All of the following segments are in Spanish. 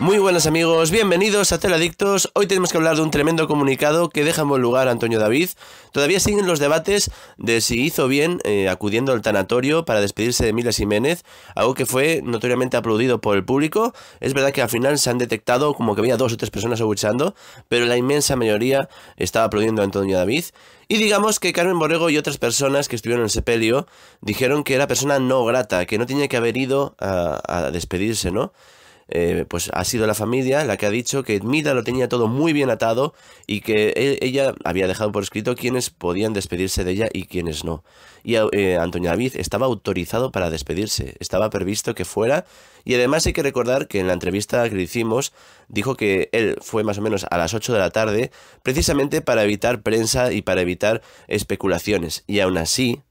Muy buenas amigos, bienvenidos a Teleadictos. Hoy tenemos que hablar de un tremendo comunicado que deja en buen lugar a Antonio David. Todavía siguen los debates de si hizo bien acudiendo al tanatorio para despedirse de Mila Ximénez, algo que fue notoriamente aplaudido por el público. Es verdad que al final se han detectado como que había 2 o 3 personas abuchando, pero la inmensa mayoría estaba aplaudiendo a Antonio David. Y digamos que Carmen Borrego y otras personas que estuvieron en el sepelio dijeron que era persona no grata, que no tenía que haber ido a despedirse, ¿no? Pues ha sido la familia la que ha dicho que Mila lo tenía todo muy bien atado y que ella había dejado por escrito quiénes podían despedirse de ella y quiénes no. Y Antonio David estaba autorizado para despedirse, estaba previsto que fuera. Y además hay que recordar que en la entrevista que le hicimos dijo que él fue más o menos a las 8 de la tarde precisamente para evitar prensa y para evitar especulaciones. Y aún así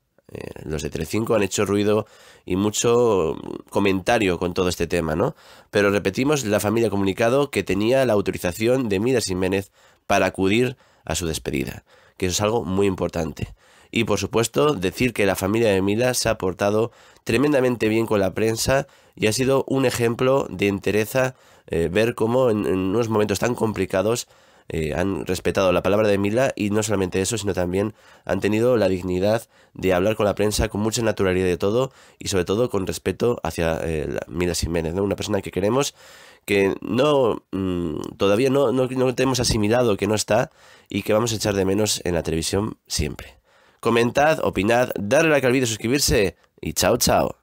los de 3 Cinco han hecho ruido y mucho comentario con todo este tema, ¿no? Pero repetimos, la familia ha comunicado que tenía la autorización de Mila Ximénez para acudir a su despedida, que eso es algo muy importante. Y por supuesto, decir que la familia de Mila se ha portado tremendamente bien con la prensa y ha sido un ejemplo de entereza ver cómo en unos momentos tan complicados han respetado la palabra de Mila, y no solamente eso, sino también han tenido la dignidad de hablar con la prensa con mucha naturalidad de todo y sobre todo con respeto hacia Mila Ximénez, ¿no? Una persona que queremos, que no todavía no tenemos asimilado, que no está y que vamos a echar de menos en la televisión siempre. Comentad, opinad, darle like al vídeo, suscribirse y chao chao.